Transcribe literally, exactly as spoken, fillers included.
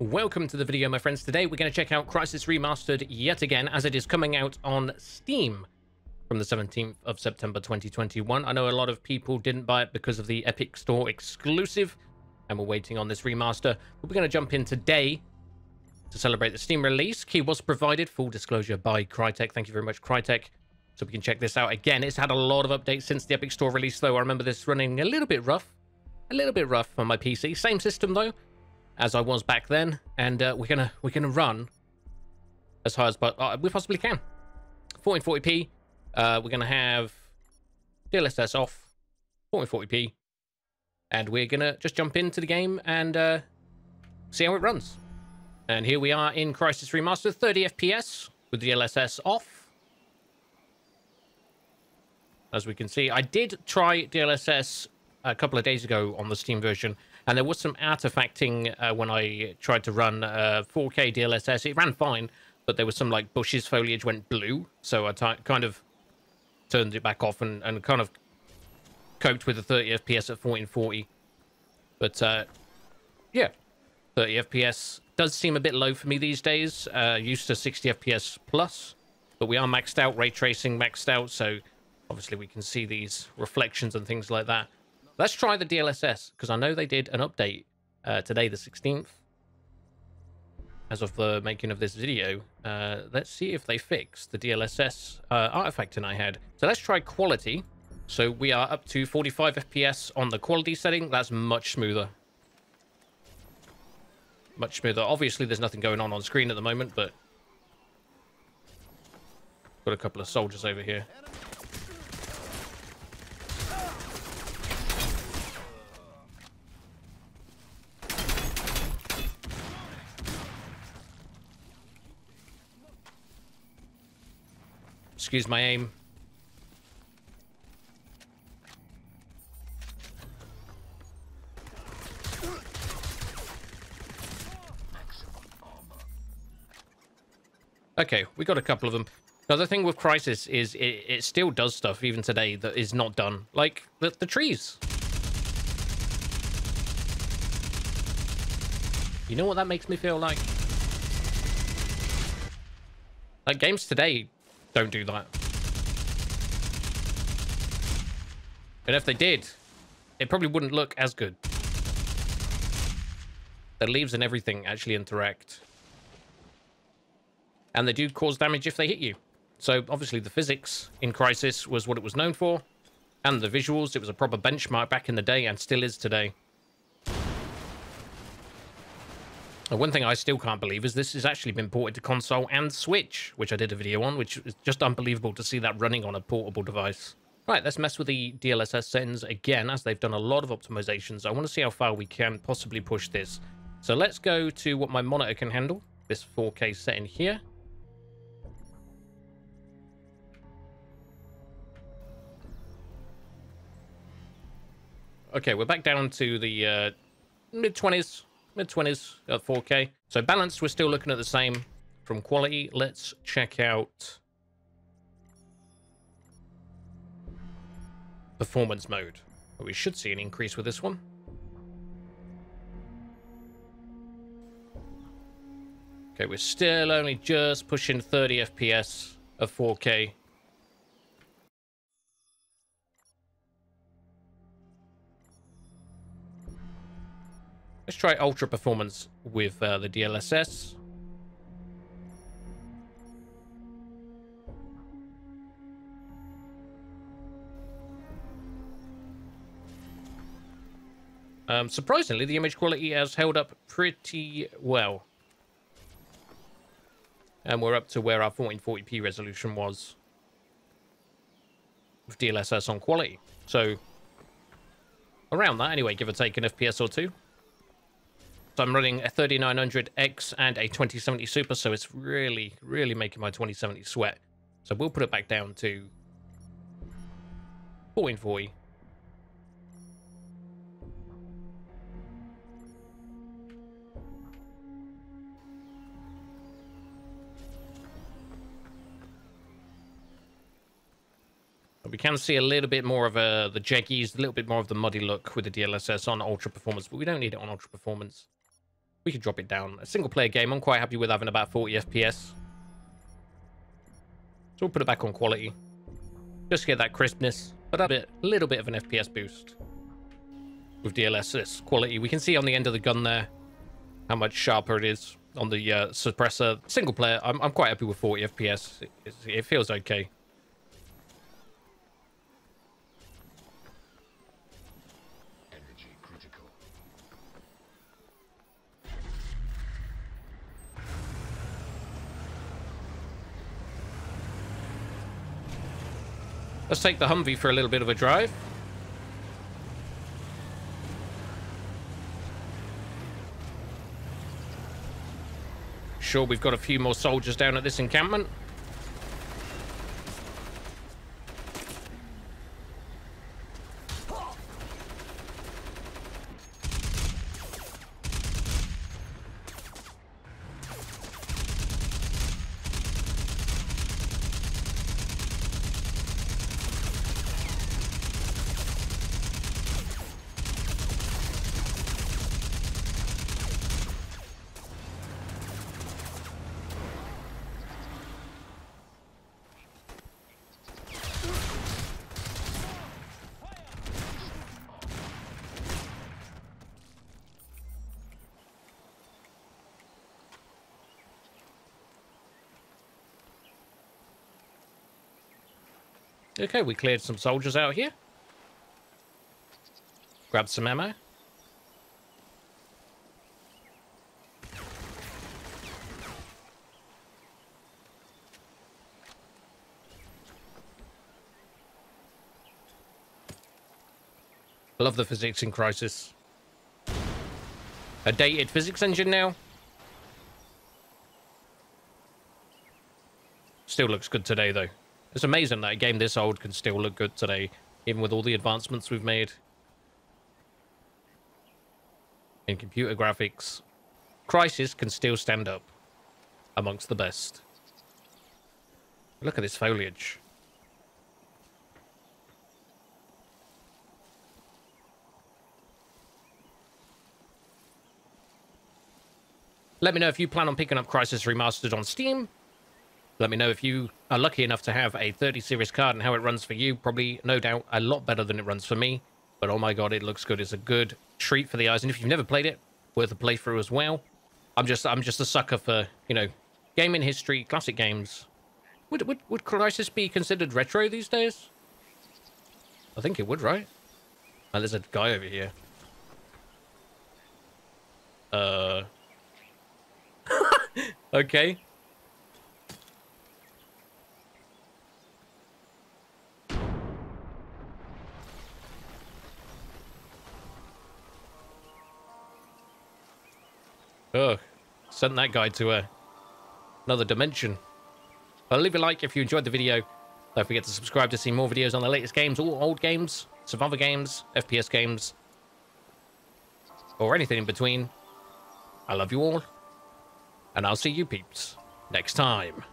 Welcome to the video, my friends. Today we're going to check out Crysis Remastered yet again, as it is coming out on Steam from the seventeenth of September twenty twenty-one. I know a lot of people didn't buy it because of the Epic Store exclusive, and we're waiting on this remaster. But we're going to jump in today to celebrate the Steam release. Key was provided, full disclosure, by Crytek. Thank you very much, Crytek. So we can check this out again. It's had a lot of updates since the Epic Store release, though. I remember this running a little bit rough, a little bit rough on my P C. Same system, though, as I was back then, and uh, we're gonna we're gonna run as high as but uh, we possibly can. fourteen forty p. Uh, we're gonna have D L S S off, fourteen forty p, and we're gonna just jump into the game and uh, see how it runs. And here we are in Crysis Remastered, thirty F P S with D L S S off. As we can see, I did try D L S S a couple of days ago on the Steam version, and there was some artifacting uh, when I tried to run uh, four K D L S S. It ran fine, but there was some, like, bushes foliage went blue, so I kind of turned it back off and, and kind of coped with the thirty F P S at fourteen forty. But, uh, yeah, thirty F P S does seem a bit low for me these days. Uh, used to sixty F P S plus, but we are maxed out, ray tracing maxed out, so obviously we can see these reflections and things like that. Let's try the D L S S, because I know they did an update uh, today, the sixteenth, as of the making of this video. Uh, let's see if they fixed the D L S S uh, artifacting I had. So let's try quality. So we are up to forty-five F P S on the quality setting. That's much smoother. Much smoother. Obviously, there's nothing going on on screen at the moment, but got a couple of soldiers over here. Excuse my aim. Okay, we got a couple of them. Another thing with Crysis is it, it still does stuff, even today, that is not done. Like, the, the trees. You know what that makes me feel like? Like, games today don't do that. And if they did, it probably wouldn't look as good. The leaves and everything actually interact. And they do cause damage if they hit you. So obviously the physics in Crysis was what it was known for. And the visuals, it was a proper benchmark back in the day and still is today. And one thing I still can't believe is this has actually been ported to console and Switch, which I did a video on, which is just unbelievable to see that running on a portable device. Right, let's mess with the D L S S settings again, as they've done a lot of optimizations. I want to see how far we can possibly push this. So let's go to what my monitor can handle, this four K setting here. Okay, we're back down to the uh, mid twenties. mid twenties at four K. So balance, we're still looking at the same. From quality, let's check out performance mode. We should see an increase with this one. Okay, we're still only just pushing thirty F P S of four K. Let's try ultra performance with uh, the D L S S. Um, surprisingly, the image quality has held up pretty well. And we're up to where our fourteen forty p resolution was with D L S S on quality. So around that anyway, give or take an F P S or two. So I'm running a thirty-nine hundred X and a twenty seventy Super, so it's really, really making my twenty seventy sweat. So we'll put it back down to fourteen forty. We can see a little bit more of uh, the jaggies, a little bit more of the muddy look with the D L S S on ultra performance, but we don't need it on ultra performance. we could drop it down. A single player game, I'm quite happy with having about forty F P S. So we'll put it back on quality. Just get that crispness, but a bit, little bit of an F P S boost. With D L S S quality, we can see on the end of the gun there how much sharper it is on the uh, suppressor. Single player, I'm, I'm quite happy with forty F P S. It, it, it feels okay. Energy critical. Let's take the Humvee for a little bit of a drive. Sure, we've got a few more soldiers down at this encampment. Okay, we cleared some soldiers out here. Grab some ammo. I love the physics in Crysis. A dated physics engine now. Still looks good today, though. It's amazing that a game this old can still look good today, even with all the advancements we've made in computer graphics. Crysis can still stand up amongst the best. Look at this foliage. Let me know if you plan on picking up Crysis Remastered on Steam. Let me know if you are lucky enough to have a thirty series card and how it runs for you. Probably, no doubt, a lot better than it runs for me. But oh my god, it looks good. It's a good treat for the eyes. And if you've never played it, worth a playthrough as well. I'm just I'm just a sucker for, you know, gaming history, classic games. Would, would, would Crysis be considered retro these days? I think it would, right? Oh, there's a guy over here. Uh. Okay. Oh, sent that guy to uh, another dimension. Well, leave a like if you enjoyed the video. Don't forget to subscribe to see more videos on the latest games, all old games, some other games, F P S games, or anything in between. I love you all, and I'll see you peeps next time.